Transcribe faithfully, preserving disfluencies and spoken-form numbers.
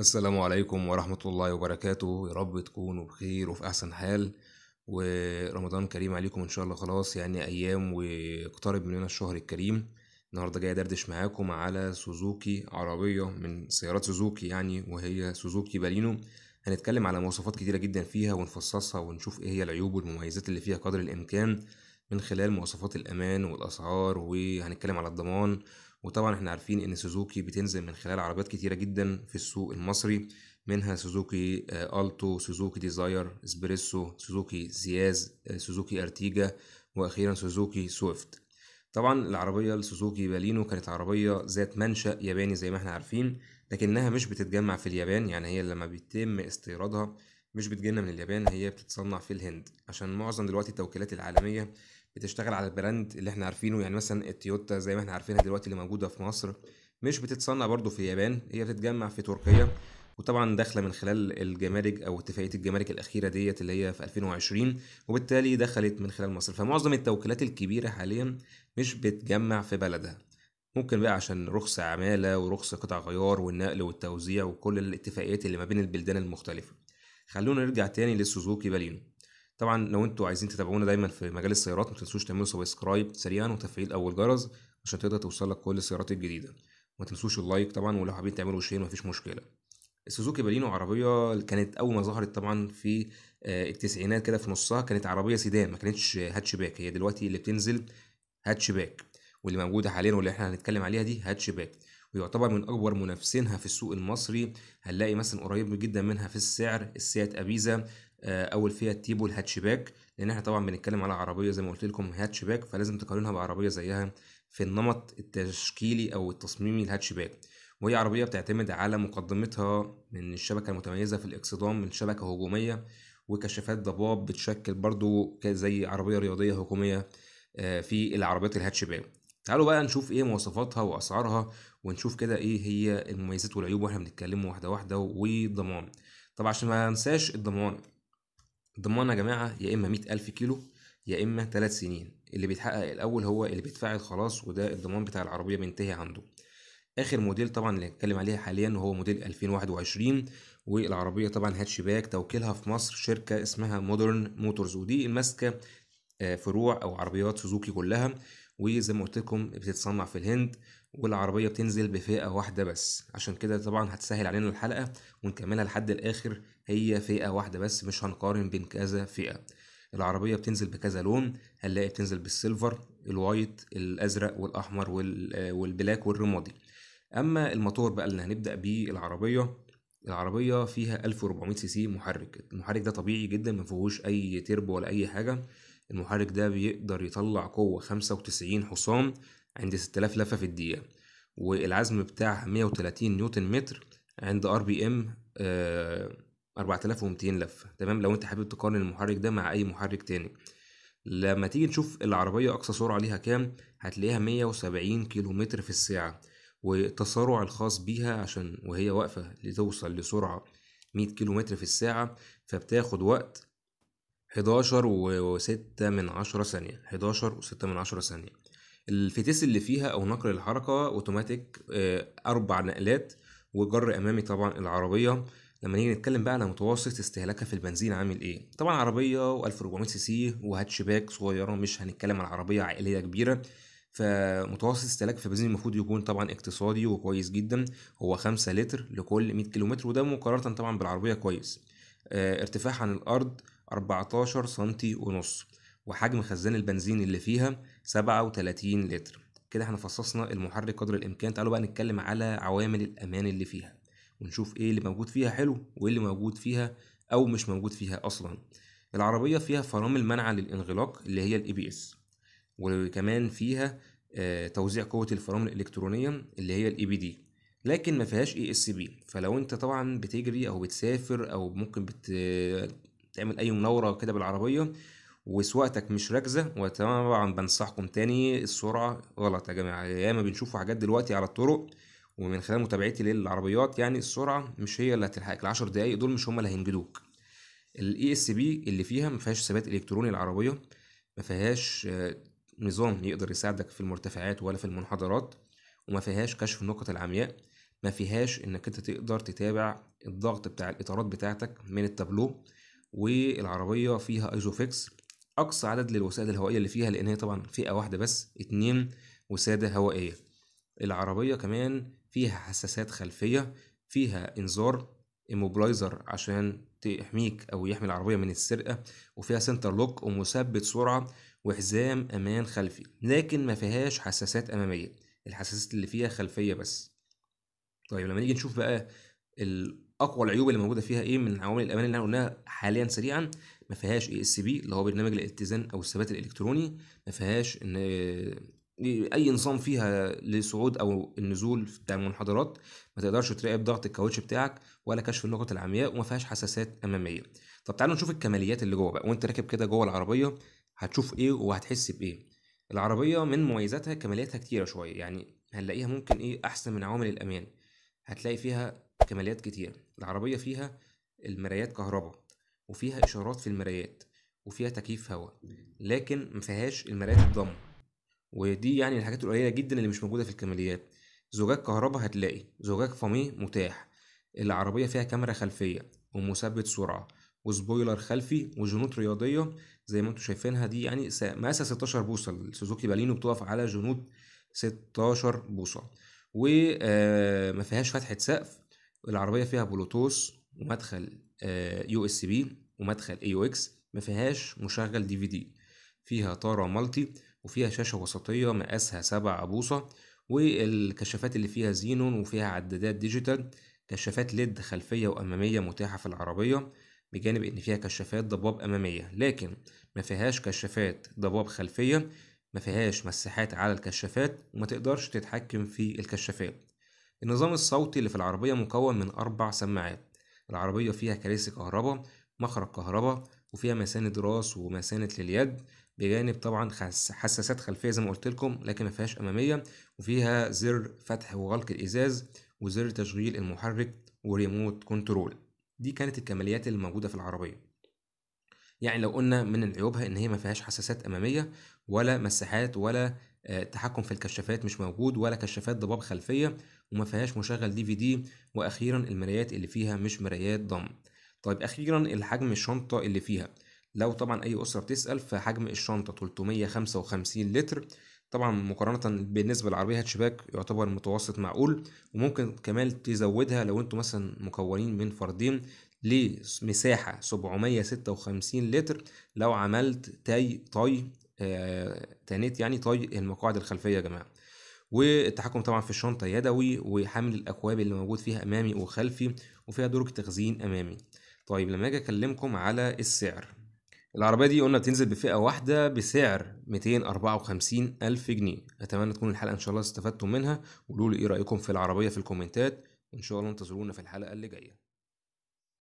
السلام عليكم ورحمة الله وبركاته. يا رب تكونوا بخير وفي أحسن حال، ورمضان كريم عليكم إن شاء الله. خلاص يعني أيام واقترب مننا الشهر الكريم. النهاردة جاي دردش معاكم على سوزوكي، عربية من سيارات سوزوكي يعني، وهي سوزوكي بالينو. هنتكلم على مواصفات كتيرة جدا فيها ونفصصها ونشوف إيه هي العيوب والمميزات اللي فيها قدر الإمكان، من خلال مواصفات الأمان والأسعار، وهنتكلم على الضمان. وطبعا احنا عارفين ان سوزوكي بتنزل من خلال عربيات كتيرة جدا في السوق المصري، منها سوزوكي التو، سوزوكي ديزاير، اسبريسو، سوزوكي زياز، سوزوكي ارتيجا، واخيرا سوزوكي سويفت. طبعا العربية السوزوكي بالينو كانت عربية ذات منشأ ياباني زي ما احنا عارفين، لكنها مش بتتجمع في اليابان. يعني هي لما بيتم استيرادها مش بتجينا من اليابان، هي بتتصنع في الهند، عشان معظم دلوقتي التوكيلات العالمية بتشتغل على البراند اللي احنا عارفينه. يعني مثلا التويوتا زي ما احنا عارفينها دلوقتي اللي موجودة في مصر مش بتتصنع برضو في اليابان، هي بتتجمع في تركيا، وطبعا داخلة من خلال الجمارك او اتفاقية الجمارك الاخيرة ديت اللي هي في ألفين وعشرين، وبالتالي دخلت من خلال مصر. فمعظم التوكيلات الكبيرة حاليا مش بتجمع في بلدها، ممكن بقى عشان رخص عمالة ورخص قطع غيار والنقل والتوزيع وكل الاتفاقيات اللي ما بين البلدان المختلفة. خلونا نرجع تاني للسوزوكي بالينو. طبعا لو انتوا عايزين تتابعونا دايما في مجال السيارات ما تنسوش تعملوا سبسكرايب سريعا وتفعيل اول جرس عشان تقدر توصلك كل السيارات الجديده. ما تنسوش اللايك طبعا، ولو حابين تعملوا شير مفيش مشكله. السوزوكي بالينو عربيه كانت اول ما ظهرت طبعا في التسعينات كده في نصها، كانت عربيه سيدان، ما كانتش هاتشباك. هي دلوقتي اللي بتنزل هاتشباك، واللي موجوده حاليا واللي احنا هنتكلم عليها دي هاتشباك، ويعتبر من اكبر منافسينها في السوق المصري. هنلاقي مثلا قريب جدا منها في السعر السيات ابيزا او الفيات تيبو الهاتشباك، لان احنا طبعا بنتكلم على عربيه زي ما قلت لكم هاتشباك، فلازم تقارنها بعربيه زيها في النمط التشكيلي او التصميمي الهاتشباك. وهي عربيه بتعتمد على مقدمتها من الشبكه المتميزه في الاكسدام، من شبكه هجوميه وكشافات ضباب، بتشكل برضو زي عربيه رياضيه هجوميه في العربيات الهاتشباك. تعالوا بقى نشوف ايه مواصفاتها واسعارها، ونشوف كده ايه هي المميزات والعيوب واحنا بنتكلم واحده واحده. والضمان طبعا عشان ما ننساش الضمان. الضمان يا جماعه يا اما مية ألف كيلو يا اما تلات سنين. اللي بيتحقق الاول هو اللي بيتفاعل خلاص، وده الضمان بتاع العربيه بينتهي عنده. اخر موديل طبعا اللي هنتكلم عليها حاليا هو موديل ألفين وواحد وعشرين، والعربيه طبعا هاتشباك، توكيلها في مصر شركه اسمها مودرن موتورز، ودي ماسكه فروع او عربيات سوزوكي كلها، وزي ما قلت لكم بتتصنع في الهند، والعربيه بتنزل بفئه واحده بس. عشان كده طبعا هتسهل علينا الحلقه ونكملها لحد الاخر. هي فئه واحده بس، مش هنقارن بين كذا فئه. العربيه بتنزل بكذا لون، هنلاقي بتنزل بالسيلفر، الوايت، الازرق والاحمر والبلاك والرمادي. اما الموتور بقى اللي هنبدا بيه العربيه، العربيه فيها ألف وأربعمية سي سي محرك. المحرك ده طبيعي جدا، ما فيهوش اي تربو ولا اي حاجه. المحرك ده بيقدر يطلع قوة خمسة وتسعين حصان عند ستة آلاف لفة في الدقيقة، والعزم بتاعها مية وتلاتين نيوتن متر عند ار بي ام أربعة آلاف ومتين لفة. تمام، لو انت حابب تقارن المحرك ده مع اي محرك تاني. لما تيجي تشوف العربية اقصى سرعة ليها كام، هتلاقيها مية وسبعين كيلومتر في الساعة، والتسارع الخاص بيها عشان وهي واقفة لتوصل لسرعة مية كيلومتر في الساعة، فبتاخد وقت حداشر وستة من عشرة ثانية. حداشر وستة من عشرة ثانية. الفتيس اللي فيها او نقل الحركة اوتوماتيك، اربع نقلات وجر امامي. طبعا العربية لما نيجي نتكلم بقى على متوسط استهلاكها في البنزين عامل ايه، طبعا عربية ألف وأربعمية سي سي وهاتشباك صغيرة، مش هنتكلم على عربية عائلية كبيرة، فمتوسط استهلاك في البنزين المفروض يكون طبعا اقتصادي وكويس جدا، هو خمسة لتر لكل مية كيلومتر، وده مقارنة طبعا بالعربية كويس. ارتفاعها عن الارض أربعتاشر سنتي ونص، وحجم خزان البنزين اللي فيها سبعة وتلاتين لتر. كده احنا فصصنا المحرك قدر الامكان. تعالوا بقى نتكلم على عوامل الامان اللي فيها، ونشوف ايه اللي موجود فيها حلو وايه اللي موجود فيها او مش موجود فيها اصلا. العربيه فيها فرامل منع للانغلاق اللي هي الاي بي اس، وكمان فيها اه توزيع قوه الفرامل الالكترونيه اللي هي الاي بي دي، لكن ما فيهاش اي اس بي. فلو انت طبعا بتجري او بتسافر او ممكن بت تعمل اي مناوره كده بالعربيه وسواقتك مش راكزه، وطبعا بنصحكم تاني السرعه غلط يا جماعه. ياما بنشوفوا حاجات دلوقتي على الطرق، ومن خلال متابعتي للعربيات يعني السرعه مش هي اللي هتلحقك، العشر دقايق دول مش هم اللي هينجدوك. الاي اس بي اللي فيها ما فيهاش ثبات الكتروني، العربيه ما فيهاش نظام يقدر يساعدك في المرتفعات ولا في المنحدرات، وما فيهاش كشف النقط العمياء، ما فيهاش انك انت تقدر تتابع الضغط بتاع الاطارات بتاعتك من التابلو. والعربيه فيها ايزو فيكس، اقصى عدد للوسائد الهوائيه اللي فيها، لان هي طبعا فئه واحده بس، اتنين وساده هوائيه. العربيه كمان فيها حساسات خلفيه، فيها انذار إيموبلايزر عشان تحميك او يحمي العربيه من السرقه، وفيها سنتر لوك ومثبت سرعه وحزام امان خلفي. لكن ما فيهاش حساسات اماميه، الحساسات اللي فيها خلفيه بس. طيب لما نيجي نشوف بقى الاقوى العيوب اللي موجوده فيها ايه من عوامل الامان اللي احنا قلناها حاليا سريعا، ما فيهاش اي اس بي اللي هو برنامج الاتزان او الثبات الالكتروني، ما فيهاش ان اي نظام فيها للصعود او النزول بتاع المنحدرات، ما تقدرش تراقب ضغط الكاوتش بتاعك ولا كشف النقط العمياء، وما فيهاش حساسات اماميه. طب تعالوا نشوف الكماليات اللي جوه بقى، وانت راكب كده جوه العربيه هتشوف ايه وهتحس بايه. العربيه من مميزاتها كمالياتها كتيره شويه، يعني هنلاقيها ممكن ايه احسن من عوامل الامان، هتلاقي فيها كماليات كتير. العربيه فيها المرايات كهرباء، وفيها اشارات في المرايات، وفيها تكييف هواء، لكن ما فيهاش المرايات الضم، ودي يعني الحاجات القليله جدا اللي مش موجوده في الكماليات. زجاج كهرباء هتلاقي، زجاج فاميه متاح. العربيه فيها كاميرا خلفيه ومثبت سرعه وسبويلر خلفي وجنوط رياضيه زي ما انتم شايفينها، دي يعني مقاسها ستاشر بوصه، السوزوكي بالينو بتقف على جنوط ستاشر بوصه. وما فيهاش فتحه سقف. العربيه فيها بلوتوث ومدخل يو اس بي ومدخل اي يو اكس، ما فيهاش مشغل دي في دي. فيها طاره مالتي، وفيها شاشه وسطيه مقاسها سبعة بوصه، والكشافات اللي فيها زينون، وفيها عدادات ديجيتال، كشافات ليد خلفيه واماميه متاحه في العربيه، بجانب ان فيها كشافات ضباب اماميه، لكن ما فيهاش كشافات ضباب خلفيه، ما فيهاش مساحات على الكشافات، وما تقدرش تتحكم في الكشافات. النظام الصوتي اللي في العربيه مكون من اربع سماعات. العربيه فيها كراسي كهرباء، مخرج كهرباء، وفيها مساند راس ومساند لليد، بجانب طبعا حساسات خلفيه زي ما قلت لكم، لكن ما فيهاش اماميه، وفيها زر فتح وغلق الازاز، وزر تشغيل المحرك، وريموت كنترول. دي كانت الكماليات اللي موجوده في العربيه. يعني لو قلنا من عيوبها ان هي ما فيهاش حساسات اماميه ولا مساحات ولا تحكم في الكشافات مش موجود، ولا كشافات ضباب خلفيه، وما فيهاش مشغل دي في دي، واخيرا المرايات اللي فيها مش مرايات ضم. طيب اخيرا الحجم الشنطه اللي فيها، لو طبعا اي اسره بتسال فحجم الشنطه تلتمية وخمسة وخمسين لتر، طبعا مقارنه بالنسبه للعربيه هاتشباك يعتبر متوسط معقول، وممكن كمان تزودها لو انتم مثلا مكونين من فردين لمساحه سبعمية وستة وخمسين لتر، لو عملت تاي طي آه تانيت يعني طي المقاعد الخلفيه يا جماعه. والتحكم طبعا في الشنطه يدوي، وحامل الاكواب اللي موجود فيها امامي وخلفي، وفيها درج تخزين امامي. طيب لما اجي اكلمكم على السعر، العربيه دي قلنا بتنزل بفئه واحده بسعر ميتين واربعة وخمسين الف جنيه. اتمنى تكون الحلقه ان شاء الله استفدتم منها، وقولوا لي ايه رايكم في العربيه في الكومنتات، وان شاء الله انتظرونا في الحلقه اللي جايه.